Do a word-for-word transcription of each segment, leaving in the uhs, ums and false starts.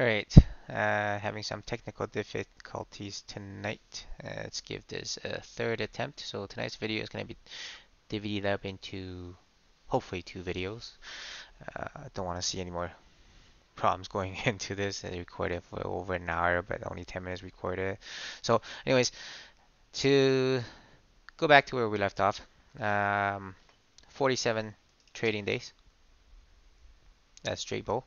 All right, uh, having some technical difficulties tonight. Uh, let's give this a third attempt. So tonight's video is going to be divided up into hopefully two videos. Uh, I don't want to see any more problems going into this. I recorded for over an hour, but only ten minutes recorded. So anyways, to go back to where we left off, um, forty-seven trading days. That's straight bull.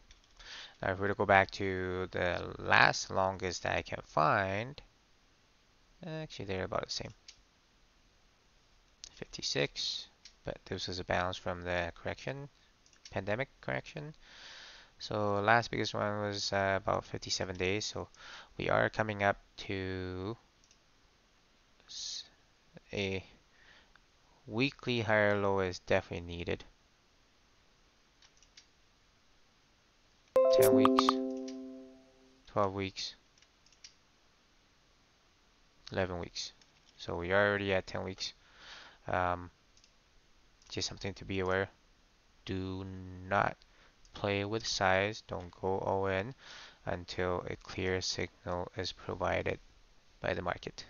Now if we were to go back to the last longest that I can find, actually they're about the same, fifty-six, but this is a bounce from the correction, pandemic correction. So last biggest one was uh, about fifty-seven days, so we are coming up to a weekly higher low is definitely needed. ten weeks, twelve weeks, eleven weeks. So we are already at ten weeks. Um, just something to be aware. Do not play with size. Don't go all in until a clear signal is provided by the market.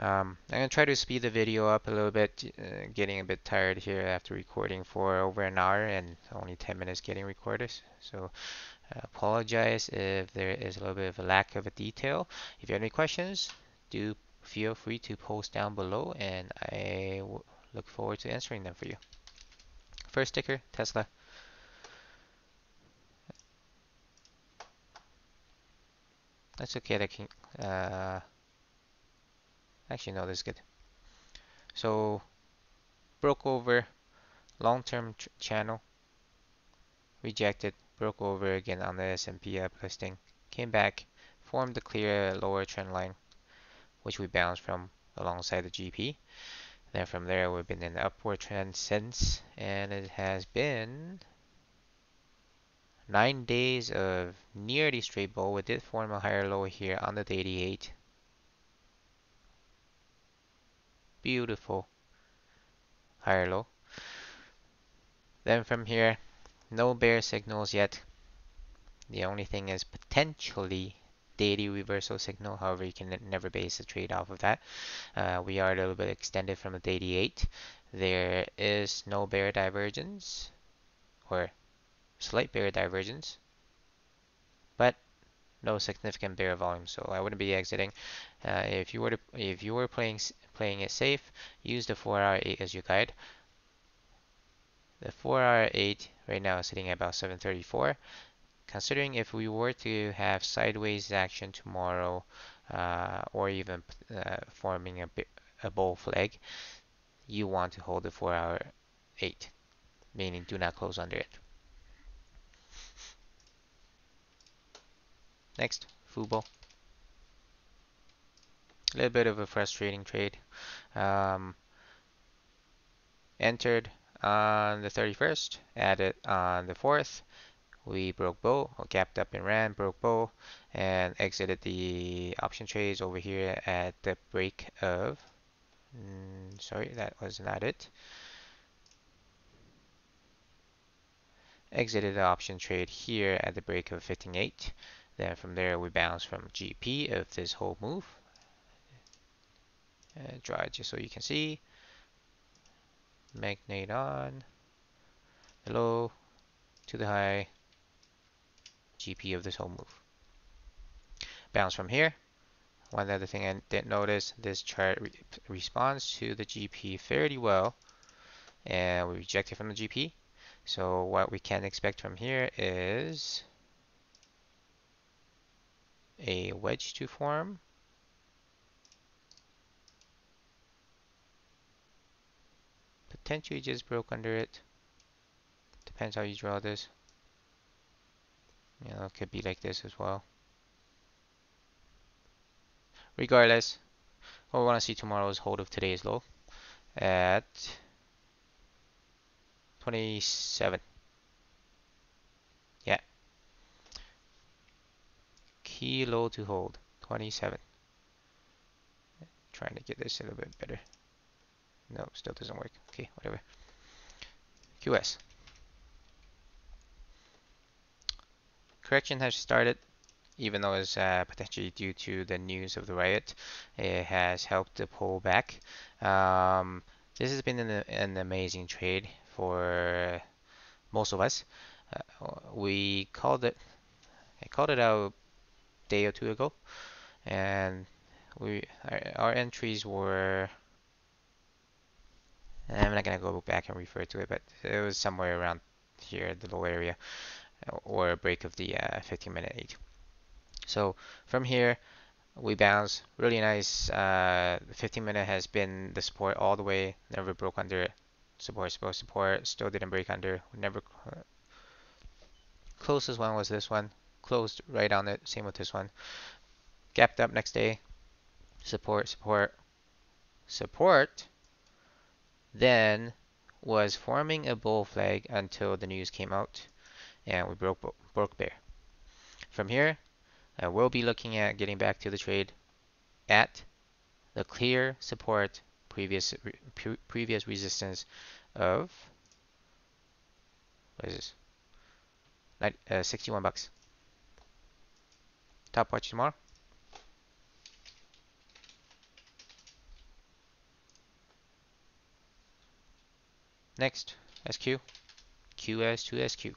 Um, I'm going to try to speed the video up a little bit, uh, getting a bit tired here after recording for over an hour and only ten minutes getting recorded. So I apologize if there is a little bit of a lack of a detail. If you have any questions, do feel free to post down below and I w look forward to answering them for you. First ticker, Tesla. That's okay, that can... Uh, Actually, no, this is good. So, broke over long-term channel, rejected, broke over again on the S and P uplisting, came back, formed the clear lower trend line, which we bounced from alongside the G P. Then from there, we've been in the upward trend since, and it has been nine days of nearly straight bull. We did form a higher low here on the eighty-eight. Beautiful higher low. Then from here, no bear signals yet. The only thing is potentially daily reversal signal. However, you can never base a trade off of that. Uh, we are a little bit extended from the eighty-eight. There is no bear divergence or slight bear divergence, but no significant bear volume, so I wouldn't be exiting. Uh, if you were to, if you were playing playing it safe, use the four hour eight as your guide. The four hour eight right now is sitting at about seven thirty-four. Considering if we were to have sideways action tomorrow, uh, or even uh, forming a a bull flag, you want to hold the four hour eight, meaning do not close under it. Next, Fubo. A little bit of a frustrating trade. Um, entered on the thirty-first, added on the fourth. We broke bull, or gapped up and ran, broke bull, and exited the option trades over here at the break of. Mm, sorry, that was not it. Exited the option trade here at the break of fifteen eight. Then from there we bounce from G P of this whole move. Uh, draw it just so you can see. Magnate on. The low to the high. G P of this whole move. Bounce from here. One other thing I didn't notice, this chart re responds to the G P fairly well. And we reject it from the G P. So what we can expect from here is a wedge to form, potentially just broke under it, depends how you draw this, you know, it could be like this as well. Regardless, what we want to see tomorrow is hold of today's low at twenty-seven. Key low to hold, twenty-seven. Trying to get this a little bit better. No, still doesn't work. Okay, whatever. Q S. correction has started, even though it's uh, potentially due to the news of the riot. It has helped to pull back. Um, this has been an, an amazing trade for most of us. Uh, we called it, I called it out a day or two ago, and we our, our entries were, I'm not gonna go back and refer to it, but it was somewhere around here, the low area, or a break of the uh, fifteen minute eight. So from here, we bounce really nice. Uh, the fifteen minute has been the support all the way, never broke under support, support, support, still didn't break under, never. Uh, closest one was this one, closed right on it, same with this one. Gapped up next day, support, support, support, then was forming a bull flag until the news came out and we broke broke bear. From here, I will be looking at getting back to the trade at the clear support, previous pre previous resistance of, what is this, like uh, sixty-one bucks. Top watch tomorrow. Next, S Q, Q S to S Q.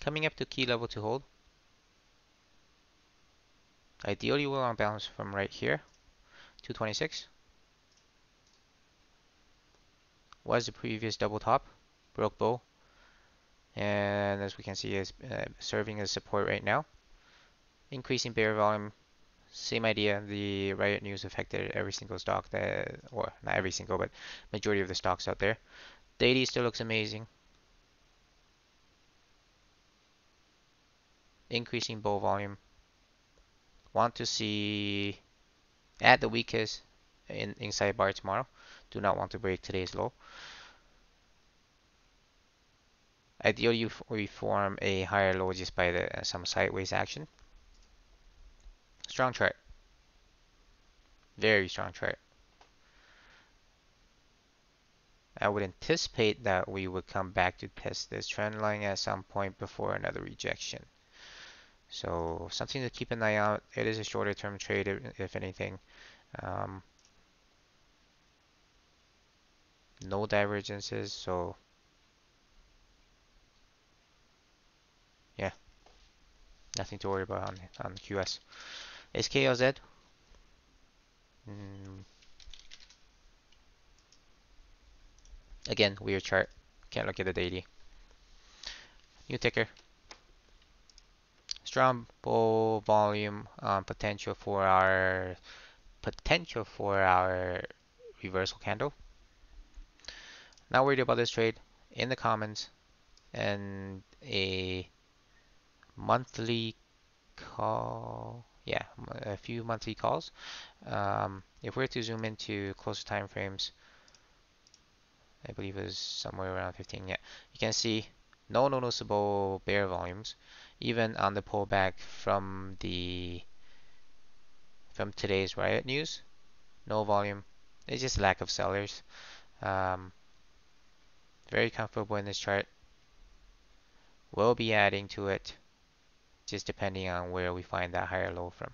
Coming up to key level to hold. Ideally, we'll unbounce from right here, two twenty-six. Was the previous double top, broke bull, and as we can see, is uh, serving as support right now. Increasing bear volume. Same idea, the riot news affected every single stock that, or not every single, but majority of the stocks out there. Daily still looks amazing. Increasing bull volume. Want to see at the weakest in inside bar tomorrow. Do not want to break today's low. Ideally, you f we form a higher low just by the, uh, some sideways action. Strong chart, very strong chart. I would anticipate that we would come back to test this trend line at some point before another rejection. So something to keep an eye out. It is a shorter term trade, if, if anything. Um, no divergences, so yeah, nothing to worry about on, on Q S. S K L Z. Mm. Again, weird chart. Can't look at the daily. New ticker. Strong bull volume um, potential for our potential for our reversal candle. Not worried about this trade. In the comments, and a monthly call. Yeah, a few monthly calls. Um, if we're to zoom into closer time frames, I believe it was somewhere around fifteen. Yeah, you can see no noticeable bear volumes, even on the pullback from the from today's riot news. No volume. It's just lack of sellers. Um, very comfortable in this chart. We'll be adding to it, just depending on where we find that higher low from.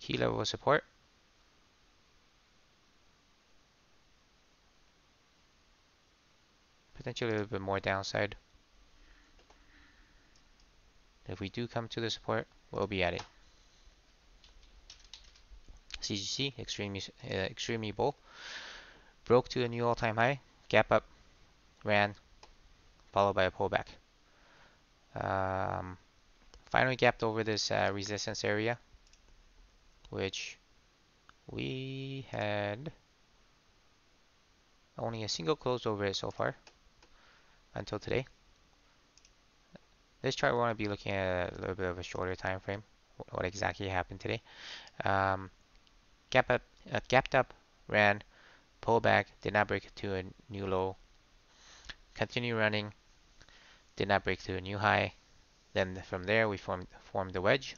Key level support. Potentially a little bit more downside. If we do come to the support, we'll be adding. C G C, extremely, uh, extremely bull. Broke to a new all-time high. Gap up. Ran, followed by a pullback. Um, finally gapped over this uh, resistance area, which we had only a single close over it so far until today. This chart we want to be looking at a little bit of a shorter time frame. What exactly happened today? Um, gap up, uh, gapped up, ran, pullback, did not break to a new low. Continue running, did not break to a new high. Then from there we formed formed the wedge.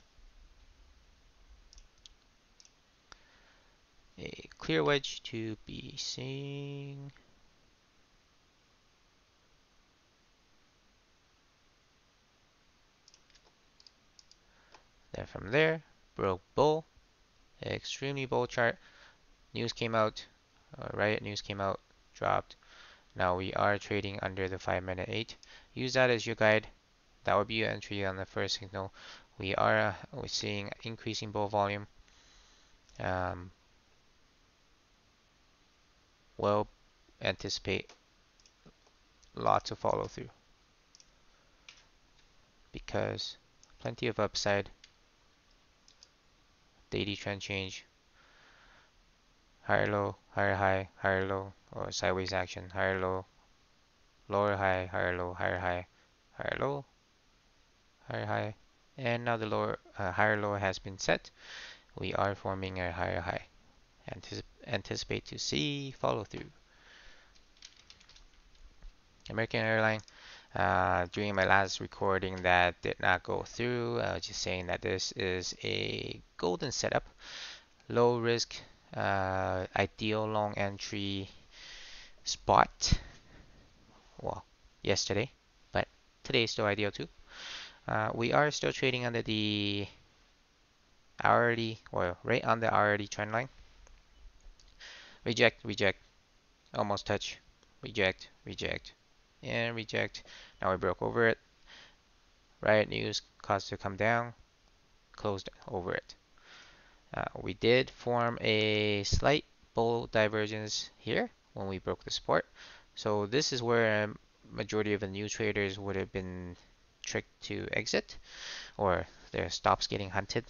a clear wedge to be seeing. Then from there, broke bull, extremely bull chart. News came out, uh, Riot news came out, dropped. Now we are trading under the five minute eight. Use that as your guide. That would be your entry on the first signal. We are uh, we're seeing increasing bull volume. Um, we'll anticipate lots of follow through because plenty of upside. Daily trend change. Higher low, higher high, higher low, or sideways action. Higher low, lower high, higher low, higher high, higher low, higher high. And now the lower, uh, higher low has been set. We are forming a higher high. Anticip anticipate to see follow through. American Airlines. Uh, during my last recording that did not go through, I was just saying that this is a golden setup, low risk, uh, ideal long entry spot. Well, yesterday, but today is still ideal too. Uh, we are still trading under the hourly, well, right on the hourly trend line. Reject, reject, almost touch, reject, reject, and reject. Now we broke over it. Riot news caused to come down, closed over it. Uh, we did form a slight bull divergence here when we broke the support. So this is where um, majority of the new traders would have been tricked to exit, or their stops getting hunted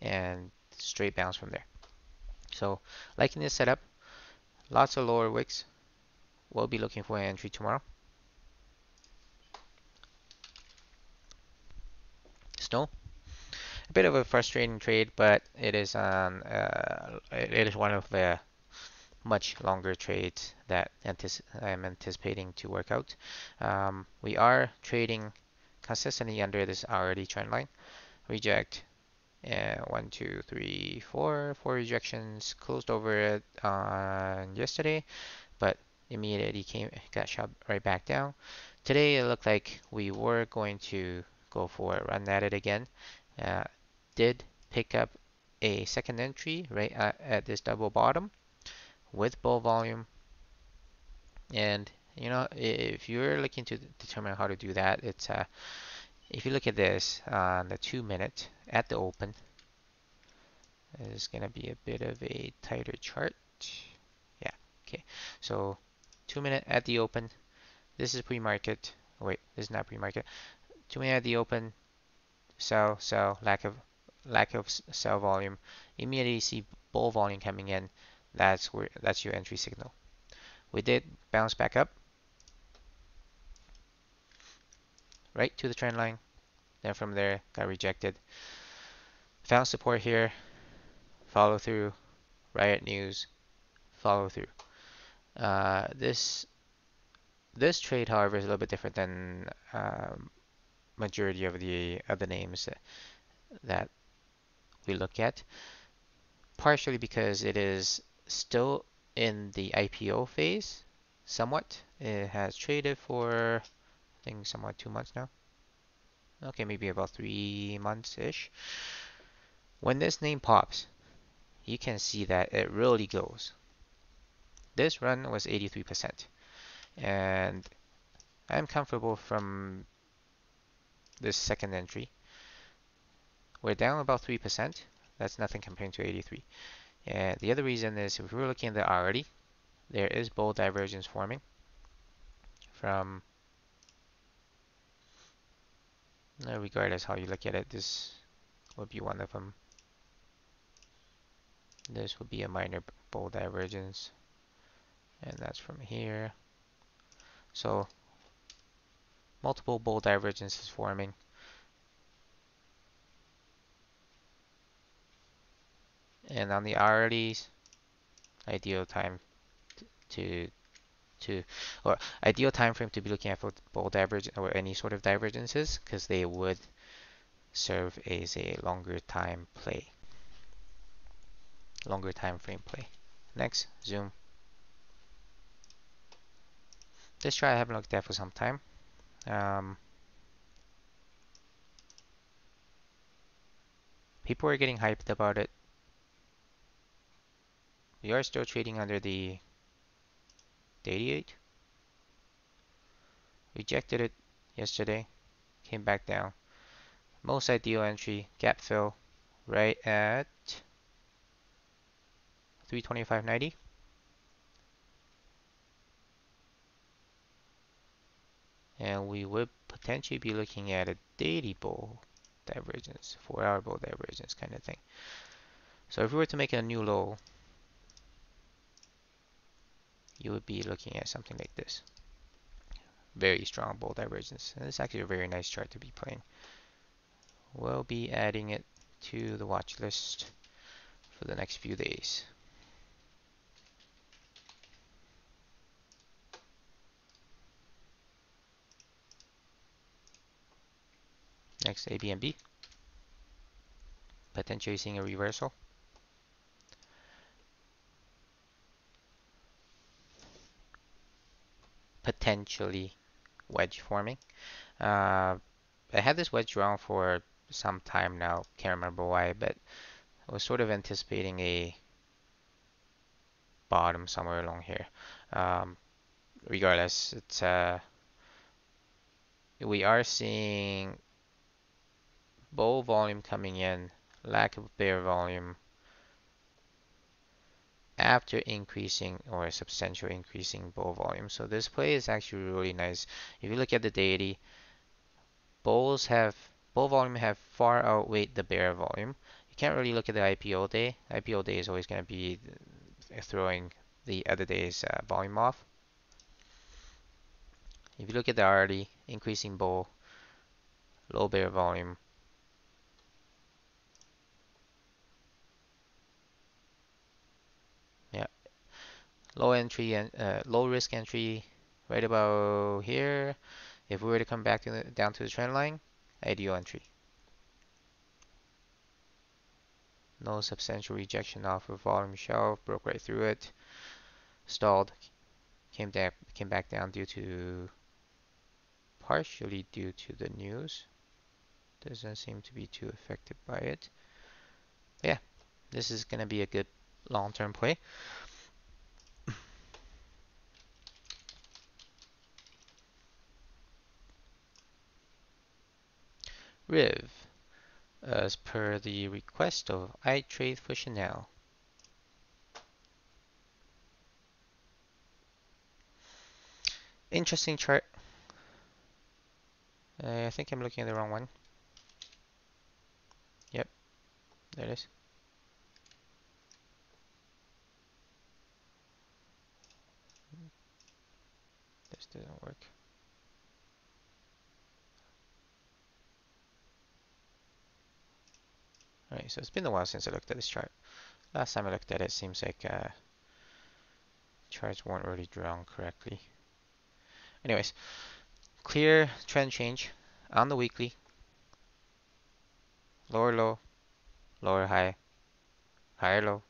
and straight bounce from there. So liking this setup, lots of lower wicks. We'll be looking for an entry tomorrow. Snow, a bit of a frustrating trade, but it is on. Uh, it is one of the much longer trades that antici I'm anticipating to work out. Um, we are trading consistently under this hourly trend line. Reject, and one, two, three, four, four rejections closed over it on yesterday, but immediately came got shot right back down. Today it looked like we were going to go for a run at it again. Uh, did pick up a second entry right at, at this double bottom with bull volume. And you know, if you're looking to determine how to do that, it's uh, if you look at this on uh, the two minute at the open, it's gonna be a bit of a tighter chart. Yeah, okay, so two minute at the open. This is pre-market. Oh, wait, this is not pre-market. two minute at the open. Sell, sell. Lack of, lack of sell volume. Immediately see bull volume coming in. That's where. That's your entry signal. We did bounce back up, right to the trend line. Then from there, got rejected. Found support here. Follow through. Riot news. Follow through. Uh, this this trade, however, is a little bit different than um, majority of the other names that, that we look at, partially because it is still in the I P O phase somewhat. It has traded for, I think, somewhat two months now. Okay, maybe about three months ish. When this name pops, you can see that it really goes. This run was eighty-three percent, and I'm comfortable from this second entry. We're down about three percent. That's nothing compared to eighty-three. And the other reason is, if we're looking at the hourly, there is bull divergence forming from, regardless how you look at it, this would be one of them. This would be a minor bull divergence. And that's from here. So multiple bull divergences forming. And on the hourlies, ideal time to to or ideal time frame to be looking at for bull divergence or any sort of divergences, because they would serve as a longer time play. longer time frame play. Next, Zoom. This chart I haven't looked at for some time. Um, people are getting hyped about it. We are still trading under the eighty-eight. Rejected it yesterday, came back down. Most ideal entry, gap fill, right at three twenty-five ninety. And we would potentially be looking at a daily bull divergence, four hour bull divergence kind of thing. So if we were to make a new low, you would be looking at something like this. Very strong bull divergence. And it's actually a very nice chart to be playing. We'll be adding it to the watch list for the next few days. Next, A B N B. Potentially seeing a reversal. Potentially wedge forming. Uh, I had this wedge drawn for some time now. Can't remember why, but I was sort of anticipating a bottom somewhere along here. Um, regardless, it's uh, we are seeing bull volume coming in, lack of bear volume after increasing or substantial increasing bull volume. So this play is actually really nice. If you look at the daily, bulls have bull volume have far outweighed the bear volume. You can't really look at the I P O day. I P O day is always going to be throwing the other day's uh, volume off. If you look at the hourly, increasing bull, low bear volume. Low entry and uh, low risk entry right about here. If we were to come back to the, down to the trend line, ideal entry. No substantial rejection off of volume shelf, broke right through it, stalled, came down, came back down due to partially due to the news. Doesn't seem to be too affected by it. Yeah, this is gonna be a good long-term play. Riv, as per the request of iTrade for Chanel. Interesting chart. Uh, I think I'm looking at the wrong one. Yep, there it is. This doesn't work. Alright, so it's been a while since I looked at this chart. Last time I looked at it, it seems like uh, charts weren't really drawn correctly. Anyways, clear trend change on the weekly. Lower low, lower high, higher low.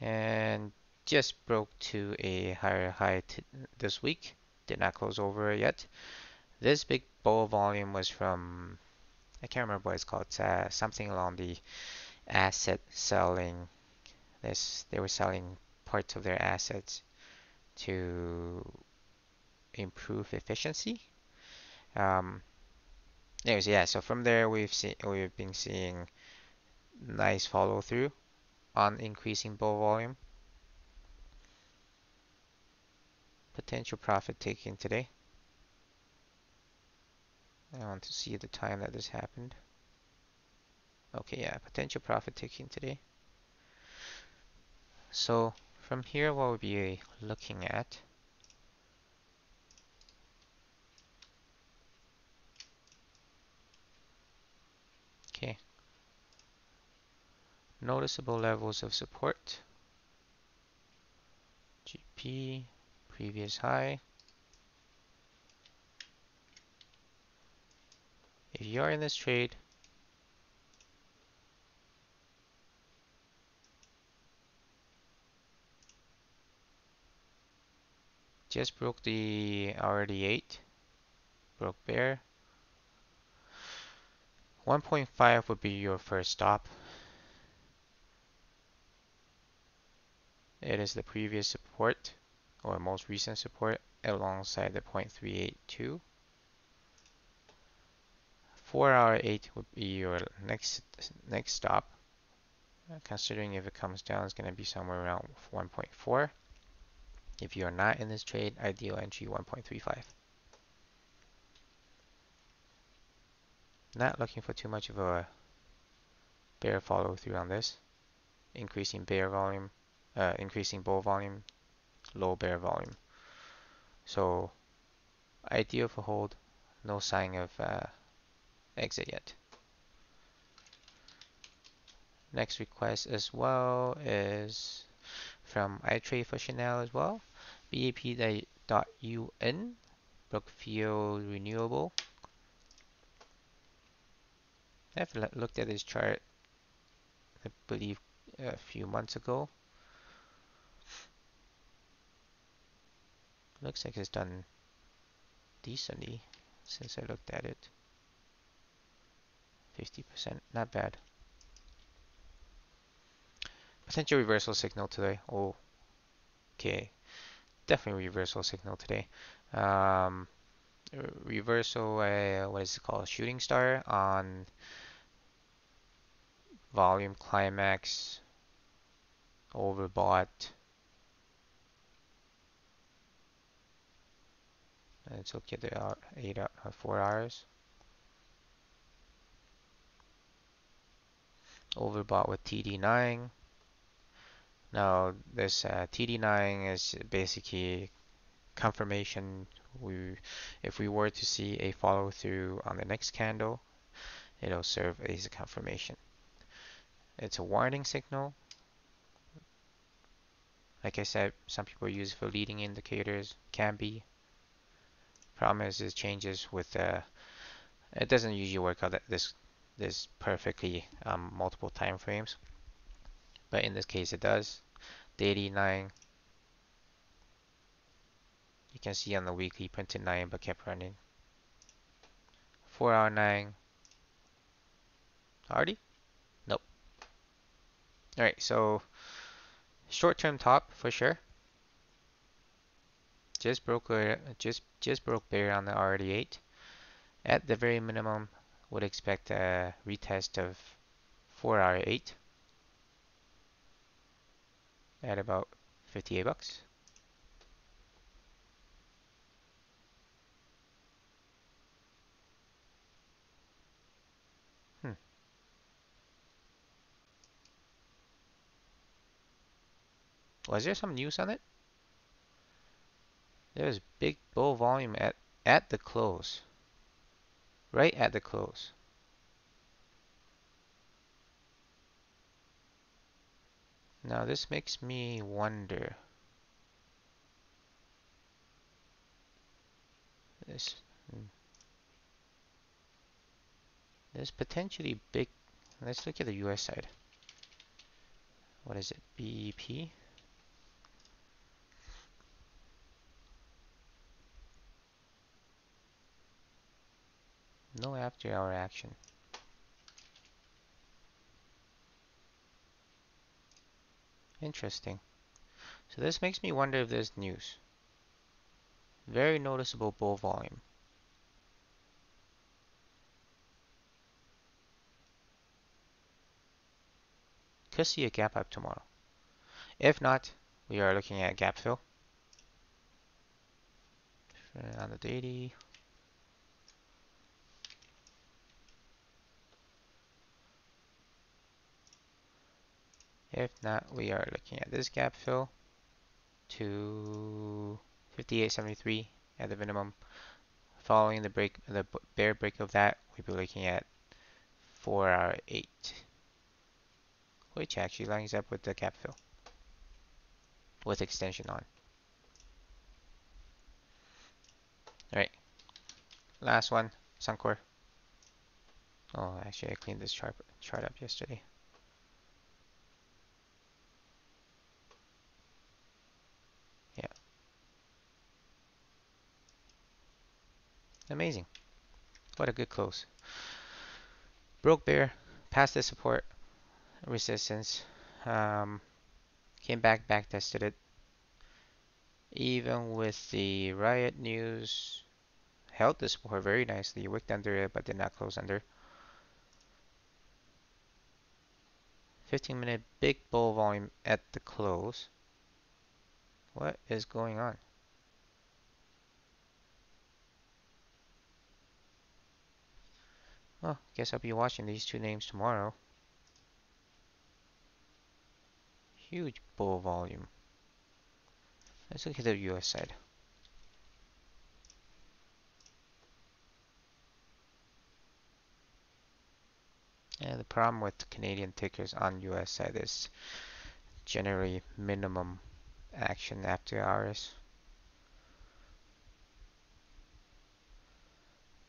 And just broke to a higher high t this week. Did not close over yet. This big bull volume was from... I can't remember what it's called. It's, uh, something along the asset selling. This they were selling parts of their assets to improve efficiency. Um, anyways, yeah. So from there, we've seen we've been seeing nice follow through on increasing bull volume. Potential profit taking today. I want to see the time that this happened. Okay, yeah, potential profit taking today. So from here, what we'll be looking at okay, noticeable levels of support, G P, previous high. If you are in this trade, Just broke the hourly eight, broke bear. one point five would be your first stop. It is the previous support or most recent support alongside the zero point three eight two. four hour eight would be your next next stop. Considering if it comes down, it's going to be somewhere around one point four. If you are not in this trade, ideal entry one point three five. Not looking for too much of a bear follow through on this. Increasing bear volume, uh, increasing bull volume, low bear volume. So ideal for hold, no sign of uh, exit yet. Next request as well is from iTrade for Chanel as well. B E P dot U N, Brookfield Renewable. I've looked at this chart, I believe, a few months ago. Looks like it's done decently since I looked at it. fifty percent, not bad. Potential reversal signal today. Oh, okay. Definitely reversal signal today. Um, reversal, uh, what is it called? Shooting star on volume climax, overbought. Let's look at the hour, eight out of four hours. Overbought with T D nine. Now this uh, T D nine is basically confirmation. We, if we were to see a follow through on the next candle, it'll serve as a confirmation. It's a warning signal. Like I said, some people use it for leading indicators. Can be. Problem is it changes with. Uh, it doesn't usually work out that this this perfectly um, multiple time frames, but in this case it does. Daily nine. You can see on the weekly printed nine but kept running. four hour nine. Already? Nope. Alright, so short term top for sure. Just broke a, just just broke bear on the R D eight. At the very minimum, would expect a retest of four hour eight at about fifty-eight bucks. Hmm. Was there some news on it? There was big bull volume at at the close. Right at the close. Now this makes me wonder. This there's potentially big. Let's look at the U S side. What is it? B E P. No after hour action. Interesting. So this makes me wonder if there's news. Very noticeable bull volume. Could see a gap up tomorrow. If not, we are looking at gap fill. On the daily. If not, we are looking at this gap fill to fifty-eight seventy-three at the minimum. Following the break, the bear break of that, we'd be looking at four hour eight, which actually lines up with the gap fill with extension on. All right, last one, Suncor. Oh, actually, I cleaned this chart chart up yesterday. amazing. What a good close. Broke bear, passed the support resistance, um, came back, back tested it. Even with the riot news, held the support very nicely, wicked under it but did not close under. fifteen minute big bull volume at the close. What is going on? Well, guess I'll be watching these two names tomorrow. Huge bull volume. Let's look at the U S side. Yeah, the problem with Canadian tickers on U S side is generally minimum action after hours.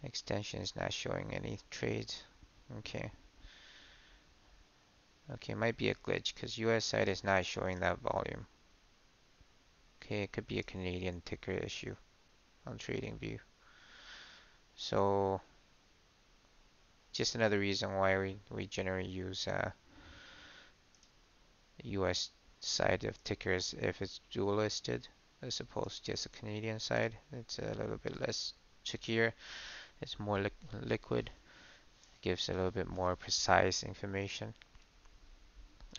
Extension is not showing any trades. Okay. Okay, might be a glitch because U S side is not showing that volume. Okay, it could be a Canadian ticker issue on TradingView. So just another reason why we, we generally use uh, U S side of tickers if it's dual listed as opposed to just a Canadian side. It's a little bit less trickier, it's more li liquid, gives a little bit more precise information.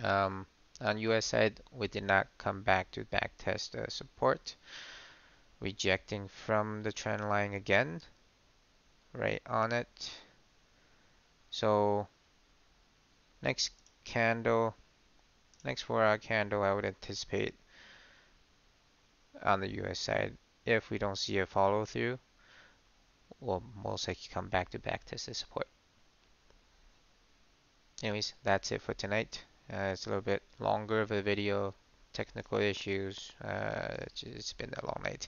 Um, on U S side, we did not come back to backtest uh, support, rejecting from the trend line again, right on it. So next candle, next four hour candle, I would anticipate on the U S side, if we don't see a follow through, we'll most likely come back to back test the support. Anyways, that's it for tonight. Uh, it's a little bit longer of a video, technical issues, uh, it's, it's been a long night.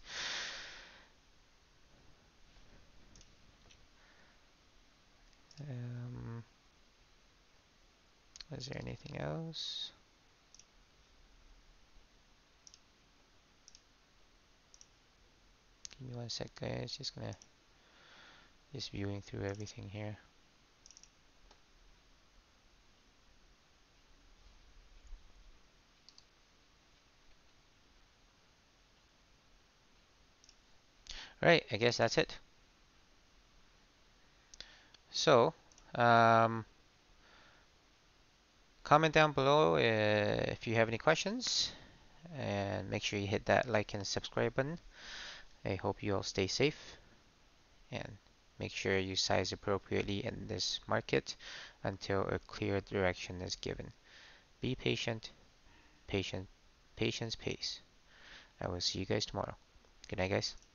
Um, is there anything else? Give me one sec, guys. Just gonna just viewing through everything here. All right, I guess that's it. So, um, comment down below uh, if you have any questions, and make sure you hit that like and subscribe button. I hope you all stay safe, and make sure you size appropriately in this market until a clear direction is given. Be patient, patient, patience pays. I will see you guys tomorrow. Good night, guys.